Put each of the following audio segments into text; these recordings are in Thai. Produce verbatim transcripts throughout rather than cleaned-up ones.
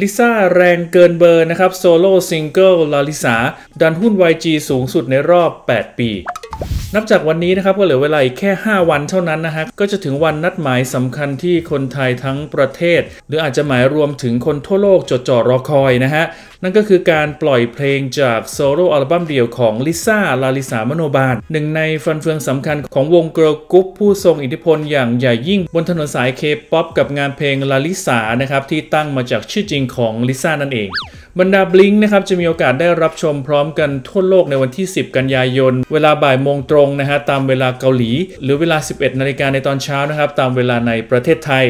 ลิซ่าแรงเกินเบอร์นะครับโซโล่ซิงเกิลลาลิสาดันหุ้น วาย จี สูงสุดในรอบแปดปีนับจากวันนี้นะครับก็เหลือเวลาอีกแค่ห้าวันเท่านั้นนะฮะก็จะถึงวันนัดหมายสำคัญที่คนไทยทั้งประเทศหรืออาจจะหมายรวมถึงคนทั่วโลกจดจ่อรอคอยนะฮะนั่นก็คือการปล่อยเพลงจากโซโล่อัลบั้มเดี่ยวของลิซ่าลาลิสามโนบาลหนึ่งในฟันเฟืองสำคัญของวงเกิร์ลกรุ๊ปผู้ทรงอิทธิพลอย่างใหญ่ยิ่งบนถนนสาย K-pop กับงานเพลงลาลิสานะครับที่ตั้งมาจากชื่อจริงของลิซ่านั่นเองบรรดาบลิงค์นะครับจะมีโอกาสได้รับชมพร้อมกันทั่วโลกในวันที่สิบกันยายนเวลาบ่ายโมงตรงนะฮะตามเวลาเกาหลีหรือเวลาสิบเอ็ดนาฬิกาในตอนเช้านะครับตามเวลาในประเทศไทย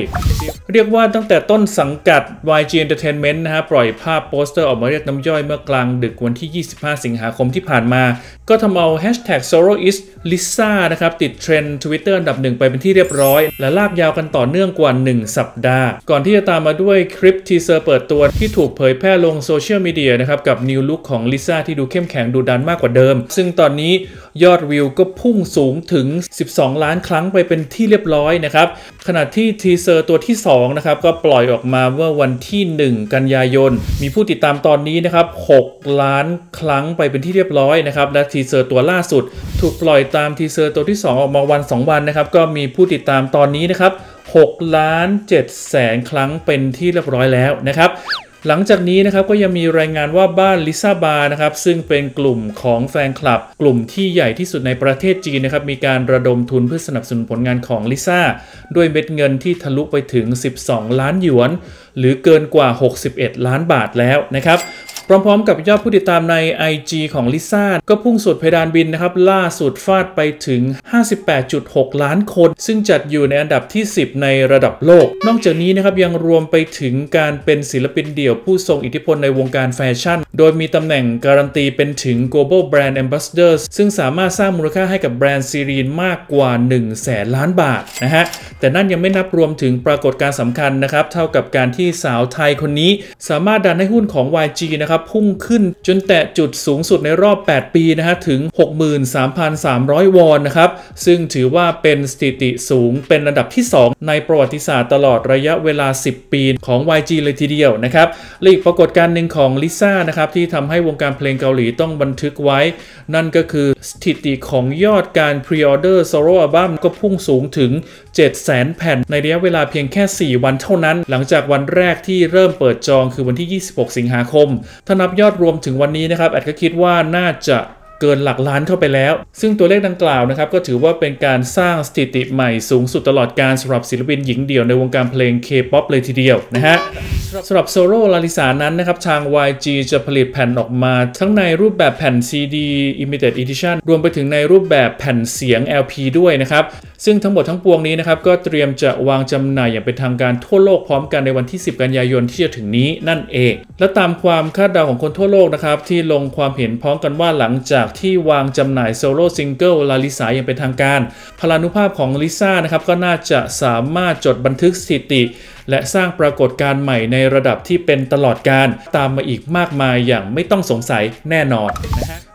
เรียกว่าตั้งแต่ต้นสังกัด วาย จี Entertainment นะฮะปล่อยภาพโปสเตอร์ออกมาเรียกน้ำย่อยเมื่อกลางดึกวันที่ยี่สิบห้าสิงหาคมที่ผ่านมาก็ทำเอา แฮชแท็ก โซโล่ อิส ลิซ่า นะครับติดเทรนด์ Twitter อันดับหนึ่งไปเป็นที่เรียบร้อยและลากยาวกันต่อเนื่องกว่าหนึ่งสัปดาห์ก่อนที่จะตามมาด้วยคลิปทีเซอร์เปิดตัวที่ถูกเผยแพร่ลงโซเชียลมีเดียนะครับกับนิวลุคของลิซ่าที่ดูเข้มแข็งดูดันมากกว่าเดิมซึ่งตอนนี้ยอดวิวก็พุ่งสูงถึงสิบสองล้านครั้งไปเป็นที่เรียบร้อยนะครับขณะที่ทีเซอร์ตัวที่สองนะครับก็ปล่อยออกมาเมื่อวันที่หนึ่งกันยายนมีผู้ติดตามตอนนี้นะครับหกล้านครั้งไปเป็นที่เรียบร้อยนะครับและทีเซอร์ตัวล่าสุดถูกปล่อยตามทีเซอร์ตัวที่สองออกมาวันสองวันนะครับก็มีผู้ติดตามตอนนี้นะครับหกล้านเจ็ดแสนครั้งเป็นที่เรียบร้อยแล้วนะครับหลังจากนี้นะครับก็ยังมีรายงานว่าบ้านลิซ่าบาร์นะครับซึ่งเป็นกลุ่มของแฟนคลับกลุ่มที่ใหญ่ที่สุดในประเทศจีนนะครับมีการระดมทุนเพื่อสนับสนุนผลงานของลิซ่าด้วยเม็ดเงินที่ทะลุไปถึงสิบสองล้านหยวนหรือเกินกว่าหกสิบเอ็ดล้านบาทแล้วนะครับพร้อมๆกับยอดผู้ติดตามใน ไอ จี ของลิซ่าก็พุ่งสุดเพดานบินนะครับล่าสุดฟาดไปถึง ห้าสิบแปดจุดหก ล้านคนซึ่งจัดอยู่ในอันดับที่สิบในระดับโลกนอกจากนี้นะครับยังรวมไปถึงการเป็นศิลปินเดี่ยวผู้ทรงอิทธิพลในวงการแฟชั่นโดยมีตำแหน่งการันตีเป็นถึง Global Brand Ambassadors ซึ่งสามารถสร้างมูลค่าให้กับแบรนด์ซีรีนมากกว่าหนึ่งแสนล้านบาทนะฮะแต่นั่นยังไม่นับรวมถึงปรากฏการณ์สำคัญนะครับเท่ากับการที่สาวไทยคนนี้สามารถดันให้หุ้นของ วาย จี นะครับพุ่งขึ้นจนแตะจุดสูงสุดในรอบแปดปีนะฮะถึง หกหมื่นสามพันสามร้อย วอนนะครับซึ่งถือว่าเป็นสถิติสูงเป็นอันดับที่สองในประวัติศาสตร์ตลอดระยะเวลาสิบปีของ วาย จี เลยทีเดียวนะครับและอีกปรากฏการณ์หนึ่งของลิซ่านะครับที่ทำให้วงการเพลงเกาหลีต้องบันทึกไว้นั่นก็คือสถิติของยอดการพรีออเดอร์โซโล่อัลบั้มก็พุ่งสูงถึง เจ็ดแสน แผ่นในระยะเวลาเพียงแค่สี่วันเท่านั้นหลังจากวันแรกที่เริ่มเปิดจองคือวันที่ยี่สิบหกสิงหาคมถ้านับยอดรวมถึงวันนี้นะครับแอดก็คิดว่าน่าจะเกินหลักล้านเข้าไปแล้วซึ่งตัวเลขดังกล่าวนะครับก็ถือว่าเป็นการสร้างสถิติใหม่สูงสุดตลอดการสำหรับศิลปินหญิงเดี่ยวในวงการเพลง K-pop เลยทีเดียวนะฮะสำหรับโซโล่ลาลิสานั้นนะครับทาง วาย จี จะผลิตแผ่นออกมาทั้งในรูปแบบแผ่น ซี ดี Limited Edition รวมไปถึงในรูปแบบแผ่นเสียง แอล พี ด้วยนะครับซึ่งทั้งหมดทั้งปวงนี้นะครับก็เตรียมจะวางจำหน่ายอย่างเป็นทางการทั่วโลกพร้อมกันในวันที่สิบกันยายนที่จะถึงนี้นั่นเองและตามความคาดเดาของคนทั่วโลกนะครับที่ลงความเห็นพร้อมกันว่าหลังจากที่วางจำหน่ายโซโล่ซิงเกิลลาลิสาอย่างเป็นทางการพลานุภาพของลิซ่านะครับก็น่าจะสามารถจดบันทึกสถิติและสร้างปรากฏการณ์ใหม่ในระดับที่เป็นตลอดกาลตามมาอีกมากมายอย่างไม่ต้องสงสัยแน่นอน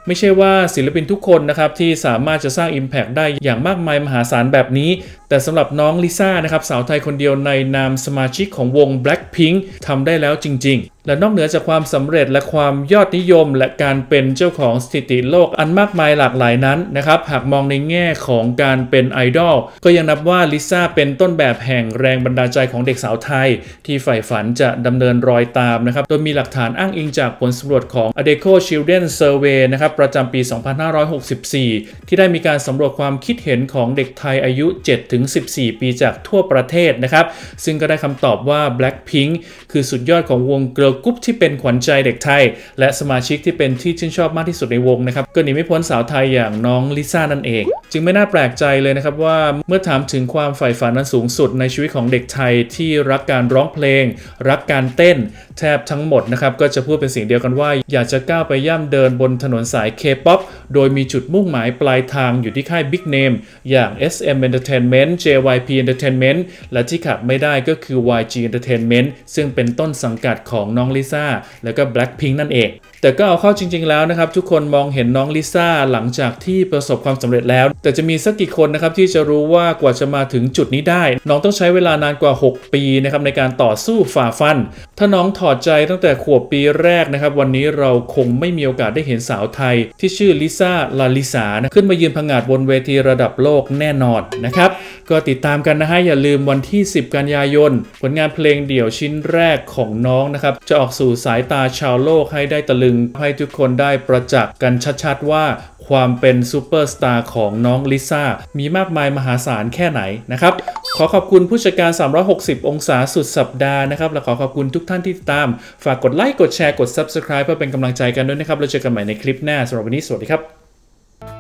ไม่ใช่ว่าศิลปินทุกคนนะครับที่สามารถจะสร้าง Impact ได้อย่างมากมายมหาศาลแบบนี้แต่สำหรับน้องลิซ่านะครับสาวไทยคนเดียวในนามสมาชิกของวง BLACKPINK ทำได้แล้วจริงๆและนอกเหนือจากความสำเร็จและความยอดนิยมและการเป็นเจ้าของสถิติโลกอันมากมายหลากหลายนั้นนะครับหากมองในแง่ของการเป็นไอดอลก็ยังนับว่าลิซ่าเป็นต้นแบบแห่งแรงบันดาลใจของเด็กสาวไทยที่ใฝ่ฝันจะดำเนินรอยตามนะครับโดยมีหลักฐานอ้างอิงจากผลสำรวจของ Adecco Children Survey นะครับประจำปี สองพันห้าร้อยหกสิบสี่ ที่ได้มีการสำรวจความคิดเห็นของเด็กไทยอายุ เจ็ดถึงสิบสี่ ปีจากทั่วประเทศนะครับซึ่งก็ได้คำตอบว่า BLACKPINK คือสุดยอดของวงเกิร์ลกรุ๊ปที่เป็นขวัญใจเด็กไทยและสมาชิกที่เป็นที่ชื่นชอบมากที่สุดในวงนะครับก็หนีไม่พ้นสาวไทยอย่างน้องลิซ่านั่นเองจึงไม่น่าแปลกใจเลยนะครับว่าเมื่อถามถึงความใฝ่ฝันอันสูงสุดในชีวิตของเด็กไทยที่รักการร้องเพลงรักการเต้นแทบทั้งหมดนะครับก็จะพูดเป็นเสียงเดียวกันว่าอยากจะก้าวไปย่ำเดินบนถนนสาย K-pop โดยมีจุดมุ่งหมายปลายทางอยู่ที่ค่าย Big Name อย่าง เอส เอ็ม Entertainment เจ วาย พี Entertainment และที่ขาดไม่ได้ก็คือ วาย จี Entertainment ซึ่งเป็นต้นสังกัดของน้องลิซ่าแล้วก็ BLACKPINK นั่นเอง แต่ก็เอาเข้าจริงๆแล้วนะครับทุกคนมองเห็นน้องลิซ่าหลังจากที่ประสบความสำเร็จแล้วแต่จะมีสักกี่คนนะครับที่จะรู้ว่ากว่าจะมาถึงจุดนี้ได้น้องต้องใช้เวลานานกว่าหกปีนะครับในการต่อสู้ฝ่าฟันถ้าน้องถอดใจตั้งแต่ขวบปีแรกนะครับวันนี้เราคงไม่มีโอกาสได้เห็นสาวไทยที่ชื่อลิซ่าลาลิสานะขึ้นมายืนผงาดบนเวทีระดับโลกแน่นอนนะครับก็ติดตามกันนะฮะอย่าลืมวันที่สิบกันยายนผลงานเพลงเดี่ยวชิ้นแรกของน้องนะครับจะออกสู่สายตาชาวโลกให้ได้ตะลึงให้ทุกคนได้ประจักษ์กันชัดๆว่าความเป็นซูเปอร์สตาร์ของน้องลิซ่ามีมากมายมหาศาลแค่ไหนนะครับขอขอบคุณผู้จัดการสามร้อยหกสิบองศาสุดสัปดาห์นะครับและขอขอบคุณทุกท่านที่ติดตามฝากกดไลค์กดแชร์กด ซับสไครบ์ เพื่อเป็นกำลังใจกันด้วยนะครับเราเจอกันใหม่ในคลิปหน้าสำหรับวันนี้สวัสดีครับ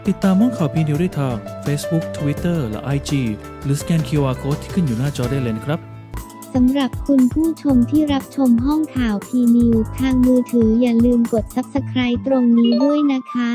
ติดตามห้องข่าวพีนิวได้ทาง เฟซบุ๊ก ทวิตเตอร์ และ ไอจี หรือสแกน คิวอาร์โค้ด ที่ขึ้นอยู่หน้าจอได้เลยครับสำหรับคุณผู้ชมที่รับชมห้องข่าวพีนิวทางมือถืออย่าลืมกด ซับสไครบ์ ตรงนี้ด้วยนะคะ